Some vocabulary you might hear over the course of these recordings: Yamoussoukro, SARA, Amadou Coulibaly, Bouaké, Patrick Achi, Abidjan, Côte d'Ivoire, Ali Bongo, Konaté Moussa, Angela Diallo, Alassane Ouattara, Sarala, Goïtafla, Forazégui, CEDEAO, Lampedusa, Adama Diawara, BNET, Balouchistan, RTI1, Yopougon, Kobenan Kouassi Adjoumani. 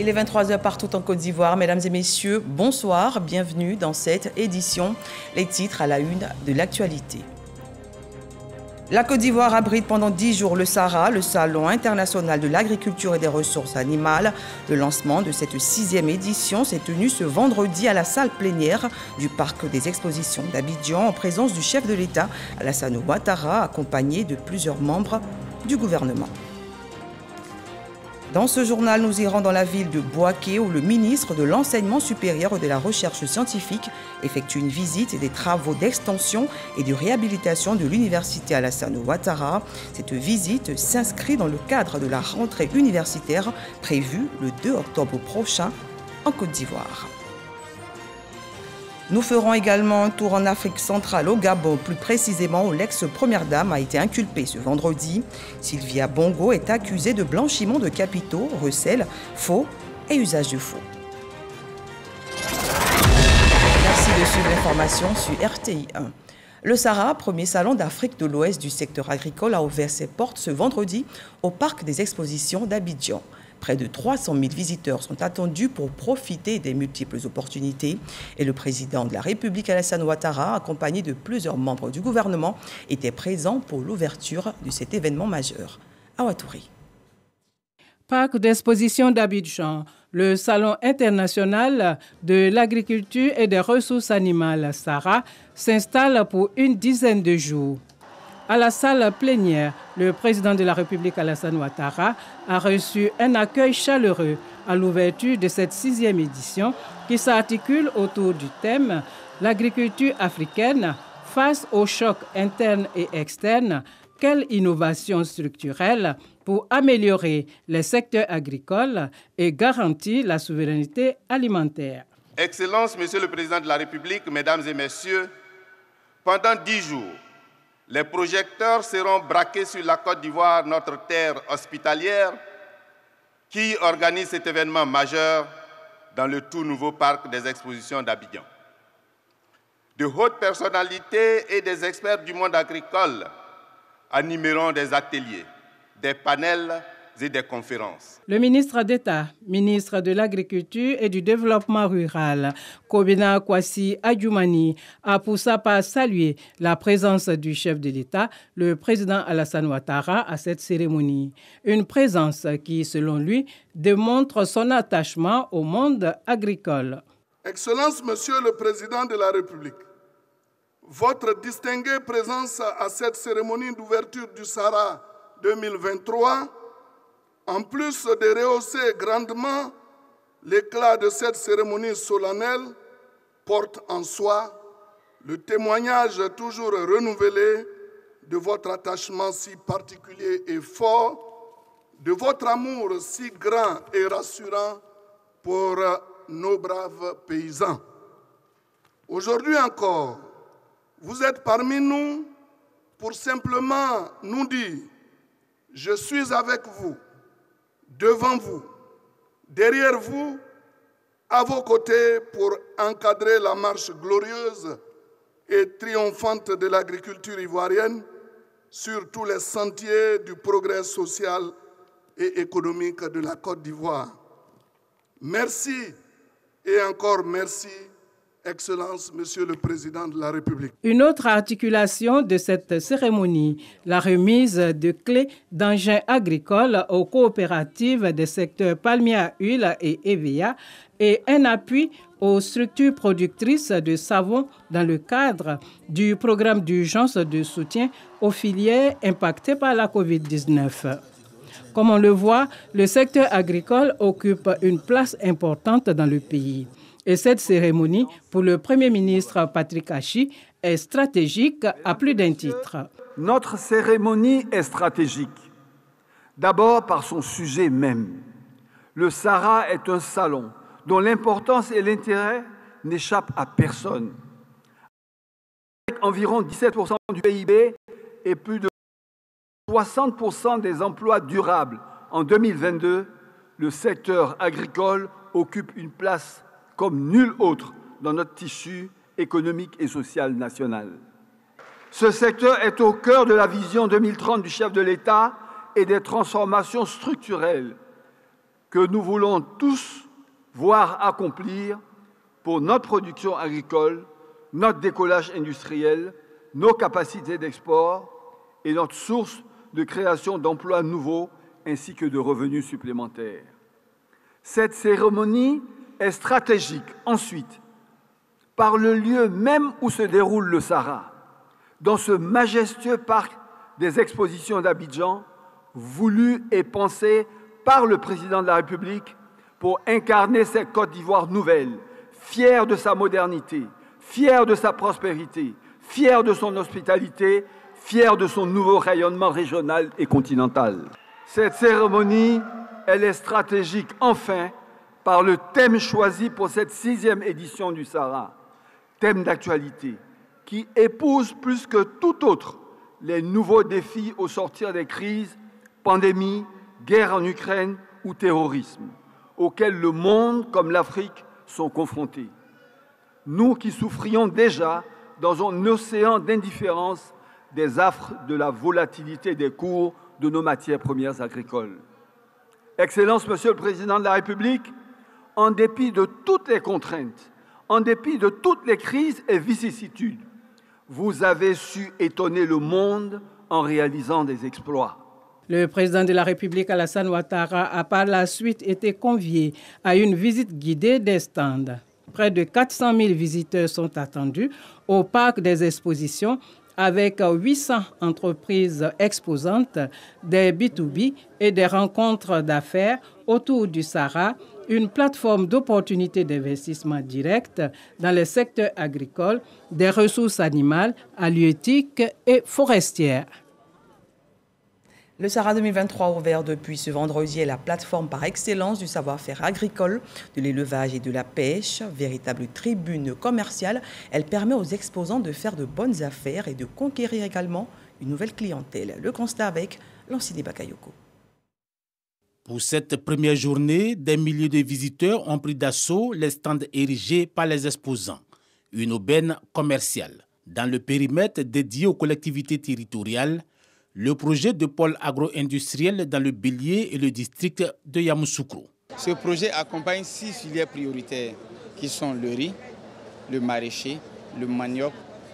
Il est 23h partout en Côte d'Ivoire. Mesdames et messieurs, bonsoir, bienvenue dans cette édition. Les titres à la une de l'actualité. La Côte d'Ivoire abrite pendant 10 jours le SARA, le Salon international de l'agriculture et des ressources animales. Le lancement de cette 6e édition s'est tenu ce vendredi à la salle plénière du Parc des expositions d'Abidjan en présence du chef de l'État, Alassane Ouattara, accompagné de plusieurs membres du gouvernement. Dans ce journal, nous irons dans la ville de Bouaké où le ministre de l'Enseignement supérieur et de la Recherche scientifique effectue une visite des travaux d'extension et de réhabilitation de l'université Alassane Ouattara. Cette visite s'inscrit dans le cadre de la rentrée universitaire prévue le 2 octobre prochain en Côte d'Ivoire. Nous ferons également un tour en Afrique centrale, au Gabon, plus précisément où l'ex-première dame a été inculpée ce vendredi. Sylvia Bongo est accusée de blanchiment de capitaux, recel, faux et usage de faux. Merci de suivre l'information sur RTI 1. Le SARA, premier salon d'Afrique de l'Ouest du secteur agricole, a ouvert ses portes ce vendredi au Parc des expositions d'Abidjan. Près de 300 000 visiteurs sont attendus pour profiter des multiples opportunités. Et le président de la République, Alassane Ouattara, accompagné de plusieurs membres du gouvernement, était présent pour l'ouverture de cet événement majeur. Ouattari. Parc d'exposition d'Abidjan, le Salon international de l'agriculture et des ressources animales, SARA, s'installe pour une dizaine de jours. À la salle plénière, le président de la République, Alassane Ouattara, a reçu un accueil chaleureux à l'ouverture de cette 6e édition qui s'articule autour du thème « L'agriculture africaine face aux chocs internes et externes, quelles innovations structurelles pour améliorer les secteurs agricoles et garantir la souveraineté alimentaire ». Excellences, Monsieur le Président de la République, Mesdames et Messieurs, pendant 10 jours, les projecteurs seront braqués sur la Côte d'Ivoire, notre terre hospitalière, qui organise cet événement majeur dans le tout nouveau parc des expositions d'Abidjan. De hautes personnalités et des experts du monde agricole animeront des ateliers, des panels et des conférences. Le ministre d'État, ministre de l'Agriculture et du Développement Rural, Kobenan Kouassi Adjoumani, a pour sa part salué la présence du chef de l'État, le président Alassane Ouattara, à cette cérémonie. Une présence qui, selon lui, démontre son attachement au monde agricole. Excellence, Monsieur le Président de la République, votre distinguée présence à cette cérémonie d'ouverture du SARA 2023, en plus de rehausser grandement l'éclat de cette cérémonie solennelle, porte en soi le témoignage toujours renouvelé de votre attachement si particulier et fort, de votre amour si grand et rassurant pour nos braves paysans. Aujourd'hui encore, vous êtes parmi nous pour simplement nous dire « Je suis avec vous ». Devant vous, derrière vous, à vos côtés pour encadrer la marche glorieuse et triomphante de l'agriculture ivoirienne sur tous les sentiers du progrès social et économique de la Côte d'Ivoire. Merci et encore merci. Excellence, Monsieur le Président de la République. Une autre articulation de cette cérémonie, la remise de clés d'engins agricoles aux coopératives des secteurs palmier à huile et EVA et un appui aux structures productrices de savon dans le cadre du programme d'urgence de soutien aux filières impactées par la COVID-19. Comme on le voit, le secteur agricole occupe une place importante dans le pays. Et cette cérémonie, pour le Premier ministre Patrick Achi, est stratégique à plus d'un titre. Notre cérémonie est stratégique, d'abord par son sujet même. Le SARA est un salon dont l'importance et l'intérêt n'échappent à personne. Avec environ 17% du PIB et plus de 60% des emplois durables en 2022, le secteur agricole occupe une place comme nul autre dans notre tissu économique et social national. Ce secteur est au cœur de la vision 2030 du chef de l'État et des transformations structurelles que nous voulons tous voir accomplir pour notre production agricole, notre décollage industriel, nos capacités d'export et notre source de création d'emplois nouveaux ainsi que de revenus supplémentaires. Cette cérémonie est stratégique, ensuite, par le lieu même où se déroule le SARA, dans ce majestueux parc des expositions d'Abidjan, voulu et pensé par le président de la République pour incarner cette Côte d'Ivoire nouvelle, fière de sa modernité, fière de sa prospérité, fière de son hospitalité, fière de son nouveau rayonnement régional et continental. Cette cérémonie, elle est stratégique, enfin, par le thème choisi pour cette 6e édition du SARA, thème d'actualité, qui épouse plus que tout autre les nouveaux défis au sortir des crises, pandémie, guerre en Ukraine ou terrorisme, auxquels le monde, comme l'Afrique, sont confrontés. Nous qui souffrions déjà dans un océan d'indifférence des affres de la volatilité des cours de nos matières premières agricoles. Excellences, Monsieur le Président de la République, en dépit de toutes les contraintes, en dépit de toutes les crises et vicissitudes, vous avez su étonner le monde en réalisant des exploits. Le président de la République, Alassane Ouattara, a par la suite été convié à une visite guidée des stands. Près de 400 000 visiteurs sont attendus au parc des expositions, avec 800 entreprises exposantes, des B2B et des rencontres d'affaires autour du SARA, une plateforme d'opportunités d'investissement direct dans les secteurs agricoles, des ressources animales, halieutiques et forestières. Le SARA 2023, ouvert depuis ce vendredi, est la plateforme par excellence du savoir-faire agricole, de l'élevage et de la pêche. Véritable tribune commerciale, elle permet aux exposants de faire de bonnes affaires et de conquérir également une nouvelle clientèle. Le constat avec Lancine Bakayoko. Pour cette première journée, des milliers de visiteurs ont pris d'assaut les stands érigés par les exposants. Une aubaine commerciale. Dans le périmètre dédié aux collectivités territoriales, le projet de pôle agro-industriel dans le Bélier et le district de Yamoussoukro. Ce projet accompagne 6 filières prioritaires qui sont le riz, le maraîcher, le manioc,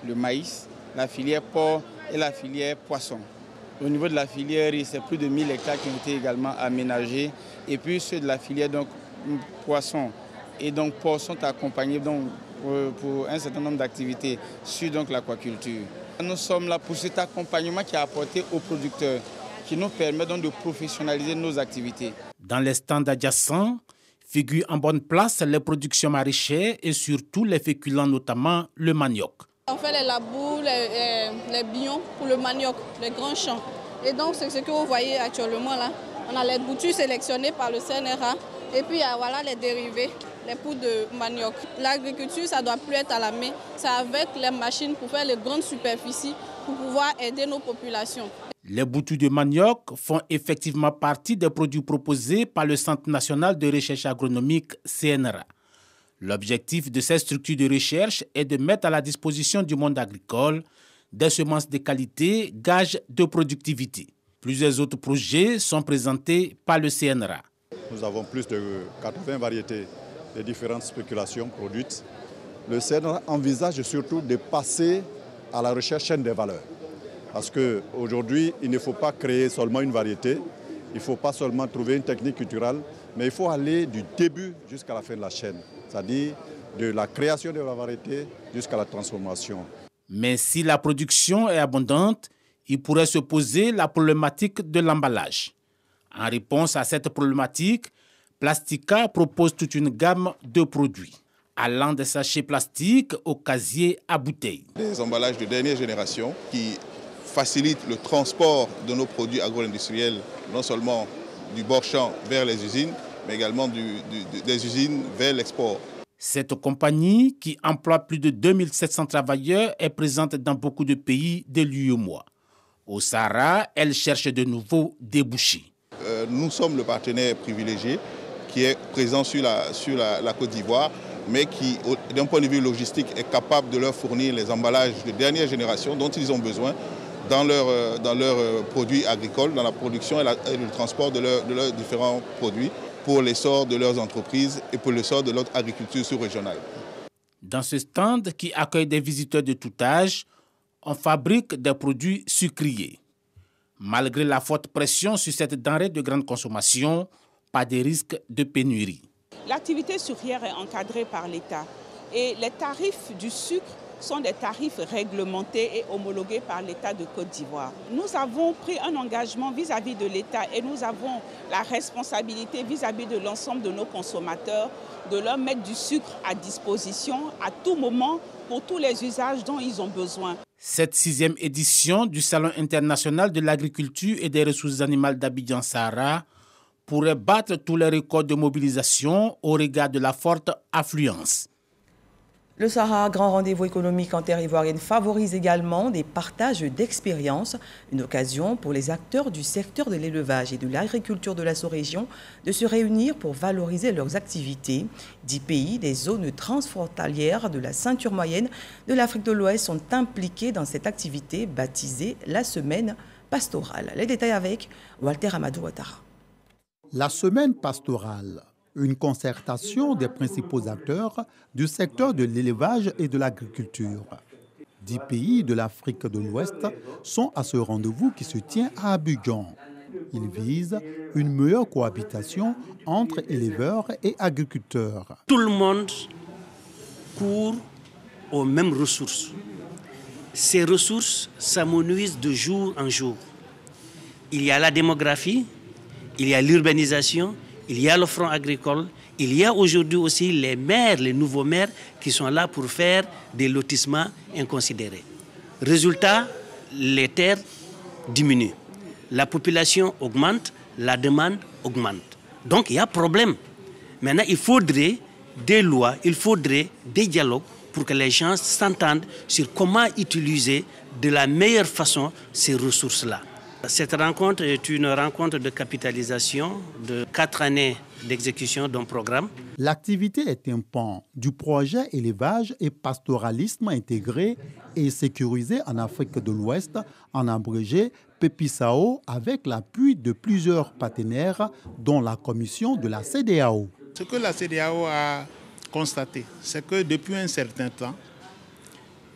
le maïs, la filière porc et la filière poisson. Au niveau de la filière riz, c'est plus de 1000 hectares qui ont été également aménagés. Et puis ceux de la filière donc, poisson et donc porc sont accompagnés donc, pour un certain nombre d'activités sur l'aquaculture. Nous sommes là pour cet accompagnement qui est apporté aux producteurs, qui nous permet donc de professionnaliser nos activités. Dans les stands adjacents, figurent en bonne place les productions maraîchères et surtout les féculents, notamment le manioc. On fait les labours, les billons pour le manioc, les grands champs. Et donc c'est ce que vous voyez actuellement là. On a les boutures sélectionnées par le CNRA et puis voilà les dérivés. Les poudres de manioc. L'agriculture, ça ne doit plus être à la main. C'est avec les machines pour faire les grandes superficies pour pouvoir aider nos populations. Les boutures de manioc font effectivement partie des produits proposés par le Centre national de recherche agronomique CNRA. L'objectif de cette structure de recherche est de mettre à la disposition du monde agricole des semences de qualité, gages de productivité. Plusieurs autres projets sont présentés par le CNRA. Nous avons plus de 80 variétés. Les différentes spéculations produites. Le CNRA envisage surtout de passer à la recherche chaîne des valeurs. Parce qu'aujourd'hui, il ne faut pas créer seulement une variété, il ne faut pas seulement trouver une technique culturelle, mais il faut aller du début jusqu'à la fin de la chaîne, c'est-à-dire de la création de la variété jusqu'à la transformation. Mais si la production est abondante, il pourrait se poser la problématique de l'emballage. En réponse à cette problématique, Plastica propose toute une gamme de produits, allant des sachets plastiques aux casiers à bouteilles. Des emballages de dernière génération qui facilitent le transport de nos produits agro-industriels, non seulement du bord-champ vers les usines, mais également des usines vers l'export. Cette compagnie, qui emploie plus de 2700 travailleurs, est présente dans beaucoup de pays de l'UEMOA. Au Sahara, elle cherche de nouveaux débouchés. Nous sommes le partenaire privilégié qui est présent sur la Côte d'Ivoire, mais qui, d'un point de vue logistique, est capable de leur fournir les emballages de dernière génération dont ils ont besoin dans leurs produits agricoles, dans la production et le transport de leurs différents produits. pour l'essor de leurs entreprises et pour l'essor de notre agriculture sous-régionale. Dans ce stand qui accueille des visiteurs de tout âge, on fabrique des produits sucriers. Malgré la forte pression sur cette denrée de grande consommation, pas de risque de pénurie. L'activité sucrière est encadrée par l'État et les tarifs du sucre sont des tarifs réglementés et homologués par l'État de Côte d'Ivoire. Nous avons pris un engagement vis-à-vis de l'État et nous avons la responsabilité vis-à-vis de l'ensemble de nos consommateurs de leur mettre du sucre à disposition à tout moment pour tous les usages dont ils ont besoin. Cette 6e édition du Salon international de l'agriculture et des ressources animales d'Abidjan SARA pourrait battre tous les records de mobilisation au regard de la forte affluence. Le SARA, grand rendez-vous économique en terre ivoirienne, favorise également des partages d'expériences, une occasion pour les acteurs du secteur de l'élevage et de l'agriculture de la sous-région de se réunir pour valoriser leurs activités. 10 pays des zones transfrontalières de la ceinture moyenne de l'Afrique de l'Ouest sont impliqués dans cette activité baptisée la semaine pastorale. Les détails avec Walter Amadou Ouattara. La semaine pastorale, une concertation des principaux acteurs du secteur de l'élevage et de l'agriculture. 10 pays de l'Afrique de l'Ouest sont à ce rendez-vous qui se tient à Abidjan. Il vise une meilleure cohabitation entre éleveurs et agriculteurs. Tout le monde court aux mêmes ressources. Ces ressources s'amenuisent de jour en jour. Il y a la démographie, il y a l'urbanisation, il y a le front agricole, il y a aujourd'hui aussi les maires, les nouveaux maires qui sont là pour faire des lotissements inconsidérés. Résultat, les terres diminuent, la population augmente, la demande augmente. Donc il y a problème. Maintenant, il faudrait des lois, il faudrait des dialogues pour que les gens s'entendent sur comment utiliser de la meilleure façon ces ressources-là. Cette rencontre est une rencontre de capitalisation de 4 années d'exécution d'un programme. L'activité est un pan du projet élevage et pastoralisme intégré et sécurisé en Afrique de l'Ouest, en abrégé PEPISAO, avec l'appui de plusieurs partenaires, dont la commission de la CEDEAO. Ce que la CEDEAO a constaté, c'est que depuis un certain temps,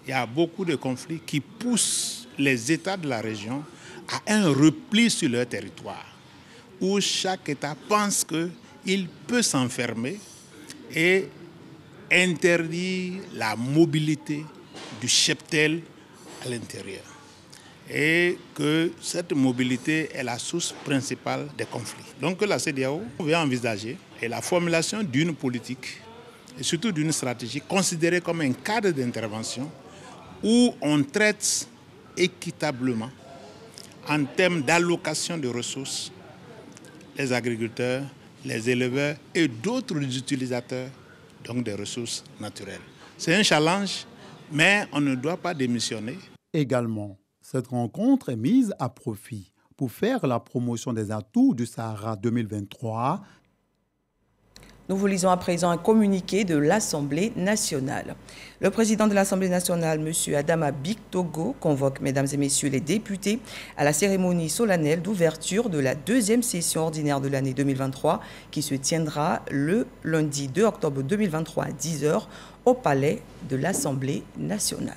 il y a beaucoup de conflits qui poussent les États de la région à un repli sur leur territoire, où chaque État pense qu'il peut s'enfermer et interdire la mobilité du cheptel à l'intérieur. Et que cette mobilité est la source principale des conflits. Donc la CEDEAO va envisager la formulation d'une politique, et surtout d'une stratégie considérée comme un cadre d'intervention où on traite équitablement en termes d'allocation de ressources, les agriculteurs, les éleveurs et d'autres utilisateurs donc des ressources naturelles. C'est un challenge, mais on ne doit pas démissionner. Également, cette rencontre est mise à profit pour faire la promotion des atouts du SARA 2023. Nous vous lisons à présent un communiqué de l'Assemblée nationale. Le président de l'Assemblée nationale, M. Adama Bictogo, convoque, mesdames et messieurs les députés, à la cérémonie solennelle d'ouverture de la 2e session ordinaire de l'année 2023 qui se tiendra le lundi 2 octobre 2023 à 10h au palais de l'Assemblée nationale.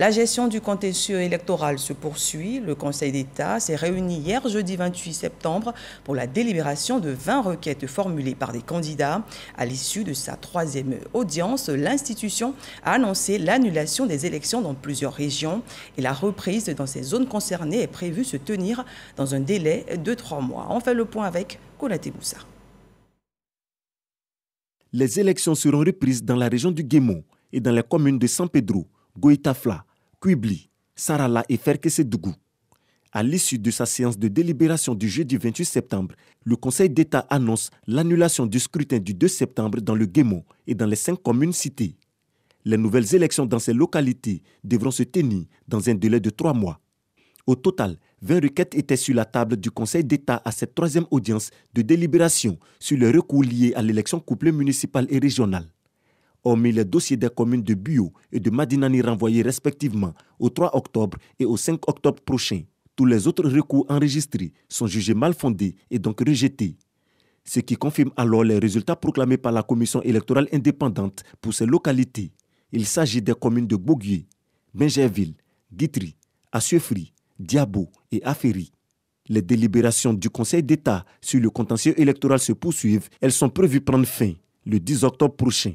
La gestion du contentieux électoral se poursuit. Le Conseil d'État s'est réuni hier jeudi 28 septembre pour la délibération de 20 requêtes formulées par des candidats. À l'issue de sa 3e audience, l'institution a annoncé l'annulation des élections dans plusieurs régions et la reprise dans ces zones concernées est prévue se tenir dans un délai de 3 mois. On fait le point avec Konaté Moussa. Les élections seront reprises dans la région du Guémo et dans les communes de San Pedro, Goïtafla, Kuibli, Sarala et Ferkessédougou. À l'issue de sa séance de délibération du jeudi 28 septembre, le Conseil d'État annonce l'annulation du scrutin du 2 septembre dans le Guémon et dans les 5 communes citées. Les nouvelles élections dans ces localités devront se tenir dans un délai de 3 mois. Au total, 20 requêtes étaient sur la table du Conseil d'État à cette 3e audience de délibération sur les recours liés à l'élection couplée municipale et régionale. Hormis les dossiers des communes de Bio et de Madinani renvoyés respectivement au 3 octobre et au 5 octobre prochain, tous les autres recours enregistrés sont jugés mal fondés et donc rejetés. ce qui confirme alors les résultats proclamés par la commission électorale indépendante pour ces localités. Il s'agit des communes de Bogué, Benjerville, Guitry, Assuéfri, Diabo et Aferi. Les délibérations du Conseil d'État sur le contentieux électoral se poursuivent. Elles sont prévues prendre fin le 10 octobre prochain.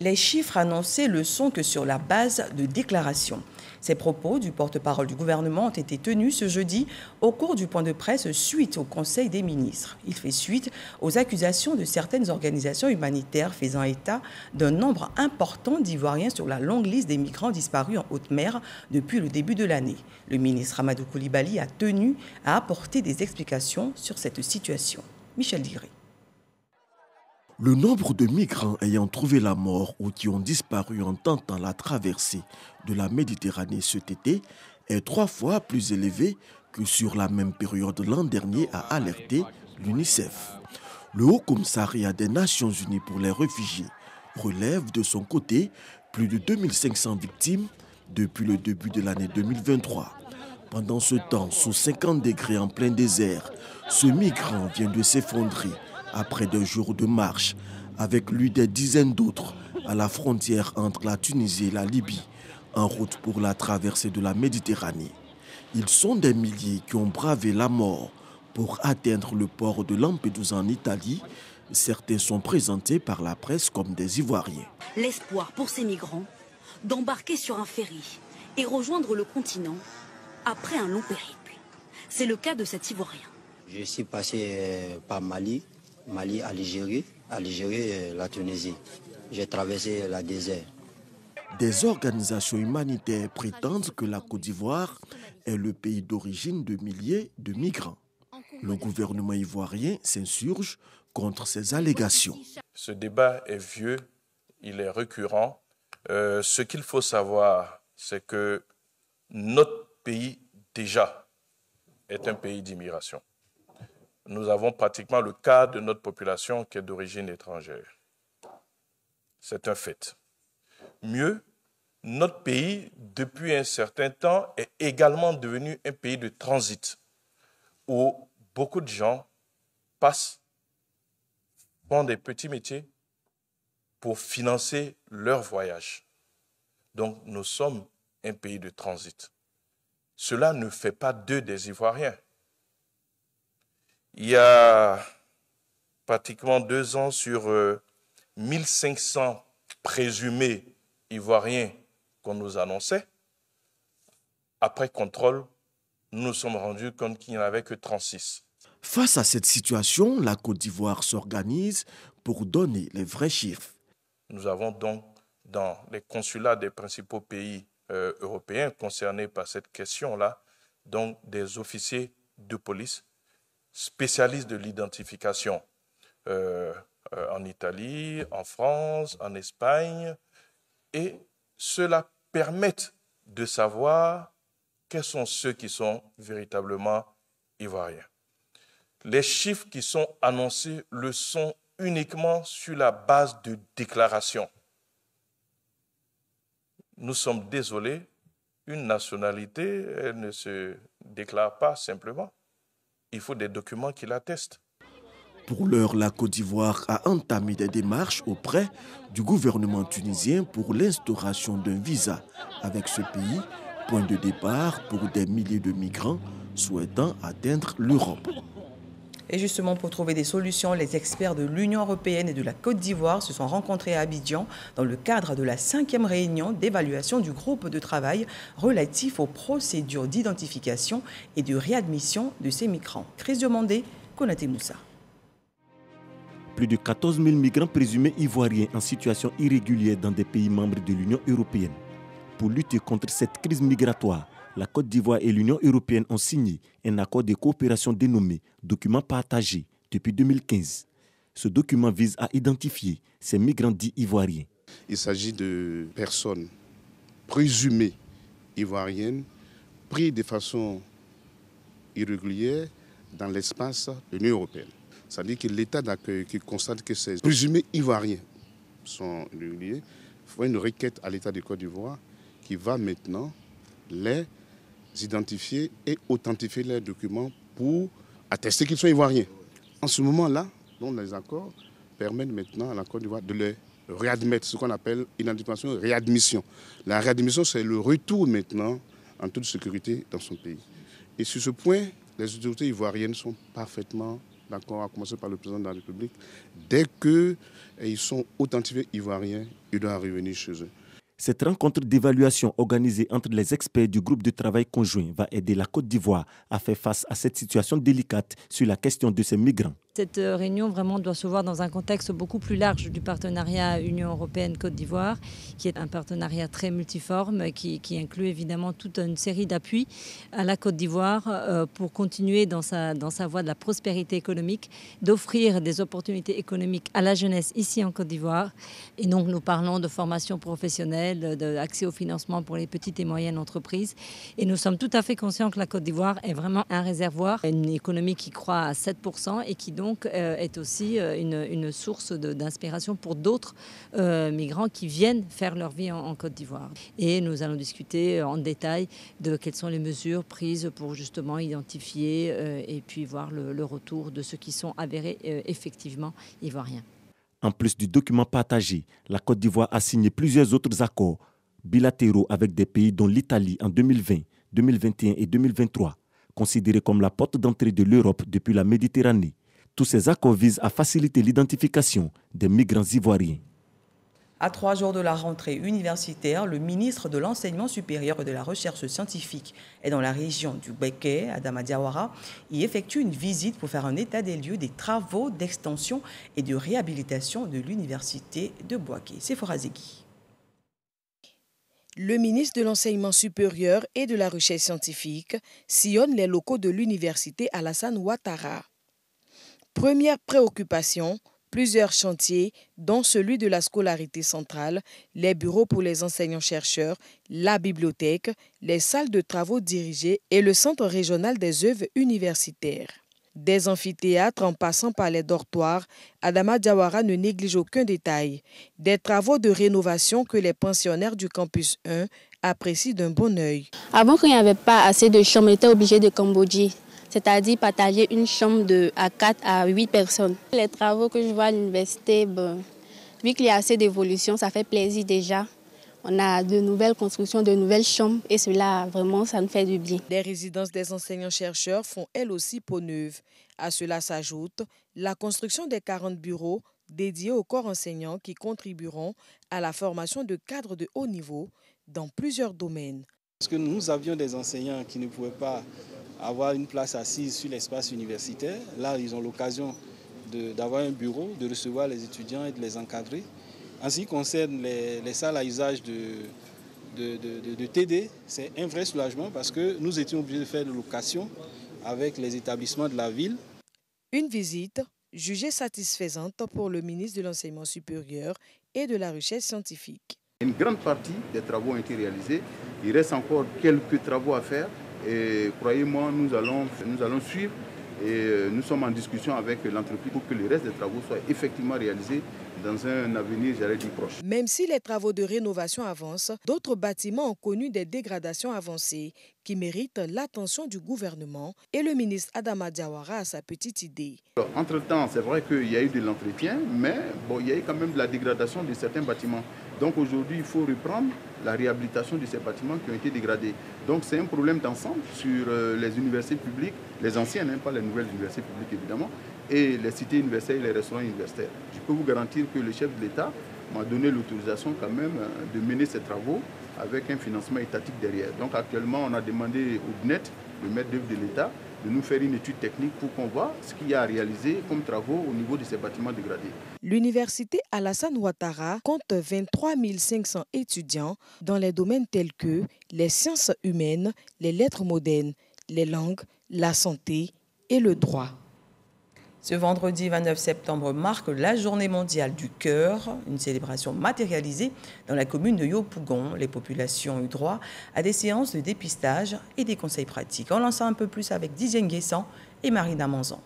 Les chiffres annoncés ne sont que sur la base de déclarations. Ces propos du porte-parole du gouvernement ont été tenus ce jeudi au cours du point de presse suite au Conseil des ministres. Il fait suite aux accusations de certaines organisations humanitaires faisant état d'un nombre important d'Ivoiriens sur la longue liste des migrants disparus en haute mer depuis le début de l'année. Le ministre Amadou Coulibaly a tenu à apporter des explications sur cette situation. Michel Diré. Le nombre de migrants ayant trouvé la mort ou qui ont disparu en tentant la traversée de la Méditerranée cet été est 3 fois plus élevé que sur la même période l'an dernier, a alerté l'UNICEF. Le Haut Commissariat des Nations Unies pour les réfugiés relève de son côté plus de 2500 victimes depuis le début de l'année 2023. Pendant ce temps, sous 50 degrés en plein désert, ce migrant vient de s'effondrer après 2 jours de marche, avec lui des dizaines d'autres, à la frontière entre la Tunisie et la Libye, en route pour la traversée de la Méditerranée. Ils sont des milliers qui ont bravé la mort pour atteindre le port de Lampedusa en Italie. Certains sont présentés par la presse comme des Ivoiriens. L'espoir pour ces migrants d'embarquer sur un ferry et rejoindre le continent après un long périple. C'est le cas de cet Ivoirien. Je suis passé par Mali, Algérie, la Tunisie. J'ai traversé la désert. Des organisations humanitaires prétendent que la Côte d'Ivoire est le pays d'origine de milliers de migrants. Le gouvernement ivoirien s'insurge contre ces allégations. Ce débat est vieux, il est récurrent. Ce qu'il faut savoir, c'est que notre pays, déjà, est un pays d'immigration. Nous avons pratiquement le quart de notre population qui est d'origine étrangère. C'est un fait. Mieux, notre pays, depuis un certain temps, est également devenu un pays de transit, où beaucoup de gens passent, font des petits métiers pour financer leur voyage. Donc nous sommes un pays de transit. Cela ne fait pas d'eux des Ivoiriens. Il y a pratiquement 2 ans, sur 1500 présumés Ivoiriens qu'on nous annonçait, après contrôle, nous nous sommes rendus compte qu'il n'y en avait que 36. Face à cette situation, la Côte d'Ivoire s'organise pour donner les vrais chiffres. Nous avons donc, dans les consulats des principaux pays européens concernés par cette question-là, donc des officiers de police spécialistes de l'identification en Italie, en France, en Espagne. Et cela permet de savoir quels sont ceux qui sont véritablement ivoiriens. Les chiffres qui sont annoncés le sont uniquement sur la base de déclarations. Nous sommes désolés, une nationalité, elle ne se déclare pas simplement. Il faut des documents qui l'attestent. Pour l'heure, la Côte d'Ivoire a entamé des démarches auprès du gouvernement tunisien pour l'instauration d'un visa avec ce pays, point de départ pour des milliers de migrants souhaitant atteindre l'Europe. Et justement, pour trouver des solutions, les experts de l'Union européenne et de la Côte d'Ivoire se sont rencontrés à Abidjan dans le cadre de la 5e réunion d'évaluation du groupe de travail relatif aux procédures d'identification et de réadmission de ces migrants. Crise demandée, Konaté Moussa. Plus de 14 000 migrants présumés ivoiriens en situation irrégulière dans des pays membres de l'Union européenne. Pour lutter contre cette crise migratoire, la Côte d'Ivoire et l'Union européenne ont signé un accord de coopération dénommé « Document partagé » depuis 2015. Ce document vise à identifier ces migrants dits ivoiriens. Il s'agit de personnes présumées ivoiriennes, prises de façon irrégulière dans l'espace de l'Union européenne. C'est-à-dire que l'État d'accueil qui constate que ces présumés ivoiriens sont irréguliers fait une requête à l'État de Côte d'Ivoire qui va maintenant les identifier et authentifier leurs documents pour attester qu'ils sont ivoiriens. En ce moment-là, les accords permettent maintenant à la Côte d'Ivoire de les réadmettre, ce qu'on appelle identification, réadmission. La réadmission, c'est le retour maintenant en toute sécurité dans son pays. Et sur ce point, les autorités ivoiriennes sont parfaitement d'accord, à commencer par le président de la République. Dès qu'ils sont authentifiés ivoiriens, ils doivent revenir chez eux. Cette rencontre d'évaluation organisée entre les experts du groupe de travail conjoint va aider la Côte d'Ivoire à faire face à cette situation délicate sur la question de ces migrants. Cette réunion vraiment doit se voir dans un contexte beaucoup plus large du partenariat Union européenne-Côte d'Ivoire, qui est un partenariat très multiforme, qui inclut évidemment toute une série d'appuis à la Côte d'Ivoire pour continuer dans sa voie de la prospérité économique, d'offrir des opportunités économiques à la jeunesse ici en Côte d'Ivoire. Et donc nous parlons de formation professionnelle, d'accès au financement pour les petites et moyennes entreprises. Et nous sommes tout à fait conscients que la Côte d'Ivoire est vraiment un réservoir, une économie qui croît à 7% et qui donc est aussi une source d'inspiration pour d'autres migrants qui viennent faire leur vie en Côte d'Ivoire. Et nous allons discuter en détail de quelles sont les mesures prises pour justement identifier et puis voir le retour de ceux qui sont avérés effectivement ivoiriens. En plus du document partagé, la Côte d'Ivoire a signé plusieurs autres accords bilatéraux avec des pays dont l'Italie en 2020, 2021 et 2023, considérés comme la porte d'entrée de l'Europe depuis la Méditerranée. Tous ces accords visent à faciliter l'identification des migrants ivoiriens. À 3 jours de la rentrée universitaire, le ministre de l'Enseignement supérieur et de la Recherche scientifique est dans la région du Bouaké, Adama Diawara, y effectue une visite pour faire un état des lieux des travaux d'extension et de réhabilitation de l'université de Bouaké. C'est Forazégui. Le ministre de l'Enseignement supérieur et de la Recherche scientifique sillonne les locaux de l'université Alassane Ouattara. Première préoccupation, plusieurs chantiers, dont celui de la scolarité centrale, les bureaux pour les enseignants-chercheurs, la bibliothèque, les salles de travaux dirigées et le centre régional des œuvres universitaires. Des amphithéâtres en passant par les dortoirs, Adama Diawara ne néglige aucun détail. Des travaux de rénovation que les pensionnaires du campus 1 apprécient d'un bon œil. Avant qu'il n'y avait pas assez de chambres, on était obligé de cambodger. C'est-à-dire partager une chambre à 4 à 8 personnes. Les travaux que je vois à l'université, vu qu'il y a assez d'évolution, ça fait plaisir déjà. On a de nouvelles constructions, de nouvelles chambres et cela, vraiment, ça nous fait du bien. Les résidences des enseignants-chercheurs font elles aussi peau neuve. À cela s'ajoute la construction des 40 bureaux dédiés aux corps enseignants qui contribueront à la formation de cadres de haut niveau dans plusieurs domaines. Parce que nous avions des enseignants qui ne pouvaient pas avoir une place assise sur l'espace universitaire. Là, ils ont l'occasion d'avoir un bureau, de recevoir les étudiants et de les encadrer. En ce qui concerne les salles à usage de TD, c'est un vrai soulagement parce que nous étions obligés de faire de location avec les établissements de la ville. Une visite jugée satisfaisante pour le ministre de l'Enseignement supérieur et de la Recherche scientifique. Une grande partie des travaux ont été réalisés. Il reste encore quelques travaux à faire. Et croyez-moi, nous allons suivre et nous sommes en discussion avec l'entreprise pour que le reste des travaux soient effectivement réalisés dans un avenir, j'allais dire, proche. Même si les travaux de rénovation avancent, d'autres bâtiments ont connu des dégradations avancées qui méritent l'attention du gouvernement et le ministre Adama Diawara a sa petite idée. Entre-temps, c'est vrai qu'il y a eu de l'entretien, mais bon, il y a eu quand même de la dégradation de certains bâtiments. Donc aujourd'hui, il faut reprendre la réhabilitation de ces bâtiments qui ont été dégradés. Donc c'est un problème d'ensemble sur les universités publiques, les anciennes, hein, pas les nouvelles universités publiques évidemment, et les cités universitaires et les restaurants universitaires. Je peux vous garantir que le chef de l'État m'a donné l'autorisation quand même de mener ces travaux avec un financement étatique derrière. Donc actuellement, on a demandé au BNET, le maître d'œuvre de l'État, de nous faire une étude technique pour qu'on voit ce qu'il y a à réaliser comme travaux au niveau de ces bâtiments dégradés. L'université Alassane Ouattara compte 23 500 étudiants dans les domaines tels que les sciences humaines, les lettres modernes, les langues, la santé et le droit. Ce vendredi 29 septembre marque la journée mondiale du cœur, une célébration matérialisée dans la commune de Yopougon. Les populations ont eu droit à des séances de dépistage et des conseils pratiques. On lance un peu plus avec Didier Nguessan et Marina Manzon.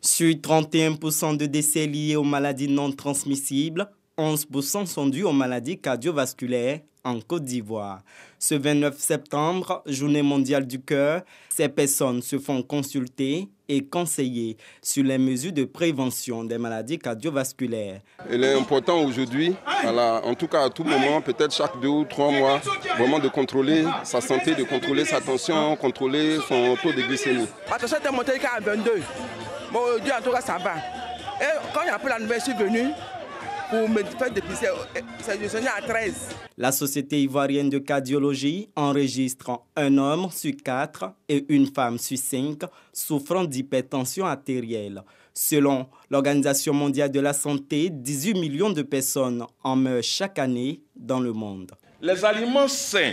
Sur 31% de décès liés aux maladies non transmissibles, 11% sont dus aux maladies cardiovasculaires en Côte d'Ivoire. Ce 29 septembre, journée mondiale du cœur, ces personnes se font consulter et conseiller sur les mesures de prévention des maladies cardiovasculaires. Il est important aujourd'hui, en tout cas à tout moment, peut-être chaque 2 ou 3 mois, vraiment de contrôler sa santé, de contrôler sa tension, contrôler son taux de glycémie. La tension était montée à 22. Bon, Dieu, en tout cas, ça va. Et quand il y a un peu la nouvelle, je suis venu pour me faire dépister, c'est à 13. La Société ivoirienne de cardiologie enregistre 1 homme sur 4 et 1 femme sur 5 souffrant d'hypertension artérielle. Selon l'Organisation mondiale de la santé, 18 millions de personnes en meurent chaque année dans le monde. Les aliments sains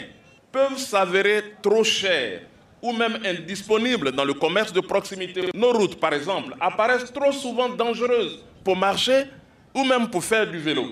peuvent s'avérer trop chers ou même indisponibles dans le commerce de proximité. Nos routes, par exemple, apparaissent trop souvent dangereuses pour marcher ou même pour faire du vélo.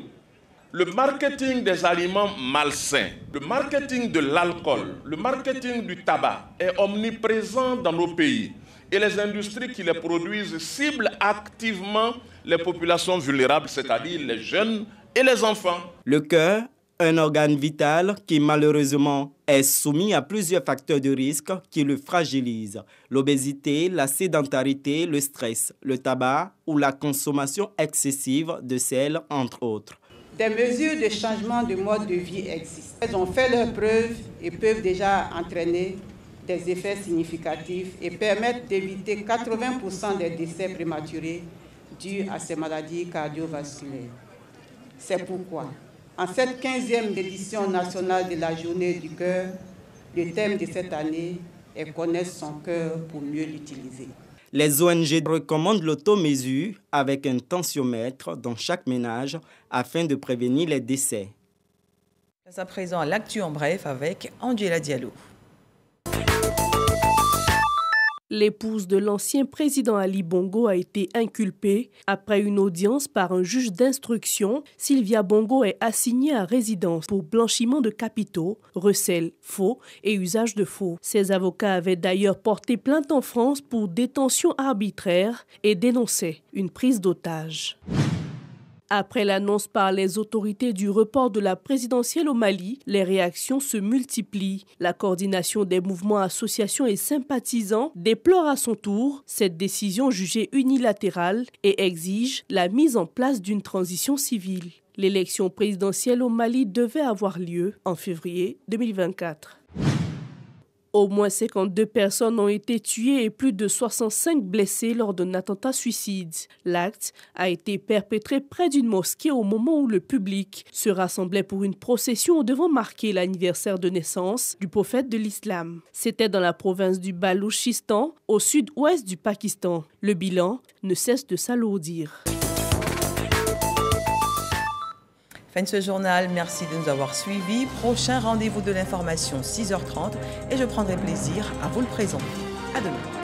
Le marketing des aliments malsains, le marketing de l'alcool, le marketing du tabac est omniprésent dans nos pays et les industries qui les produisent ciblent activement les populations vulnérables, c'est-à-dire les jeunes et les enfants. Le cœur, un organe vital qui malheureusement est soumis à plusieurs facteurs de risque qui le fragilisent. L'obésité, la sédentarité, le stress, le tabac ou la consommation excessive de sel, entre autres. Des mesures de changement de mode de vie existent. Elles ont fait leurs preuves et peuvent déjà entraîner des effets significatifs et permettent d'éviter 80% des décès prématurés dus à ces maladies cardiovasculaires. C'est pourquoi, en cette 15e édition nationale de la Journée du cœur, le thème de cette année est « Connaître son cœur pour mieux l'utiliser ». Les ONG recommandent l'automesure avec un tensiomètre dans chaque ménage afin de prévenir les décès. Place à présent l'actu en bref avec Angela Diallo. L'épouse de l'ancien président Ali Bongo a été inculpée. Après une audience par un juge d'instruction, Sylvia Bongo est assignée à résidence pour blanchiment de capitaux, recel, faux et usage de faux. Ses avocats avaient d'ailleurs porté plainte en France pour détention arbitraire et dénonçaient une prise d'otage. Après l'annonce par les autorités du report de la présidentielle au Mali, les réactions se multiplient. La coordination des mouvements, associations et sympathisants déplore à son tour cette décision jugée unilatérale et exige la mise en place d'une transition civile. L'élection présidentielle au Mali devait avoir lieu en février 2024. Au moins 52 personnes ont été tuées et plus de 65 blessées lors d'un attentat suicide. L'acte a été perpétré près d'une mosquée au moment où le public se rassemblait pour une procession devant marquer l'anniversaire de naissance du prophète de l'islam. C'était dans la province du Balouchistan, au sud-ouest du Pakistan. Le bilan ne cesse de s'alourdir. Fin de ce journal, merci de nous avoir suivis. Prochain rendez-vous de l'information, 6h30, et je prendrai plaisir à vous le présenter. À demain.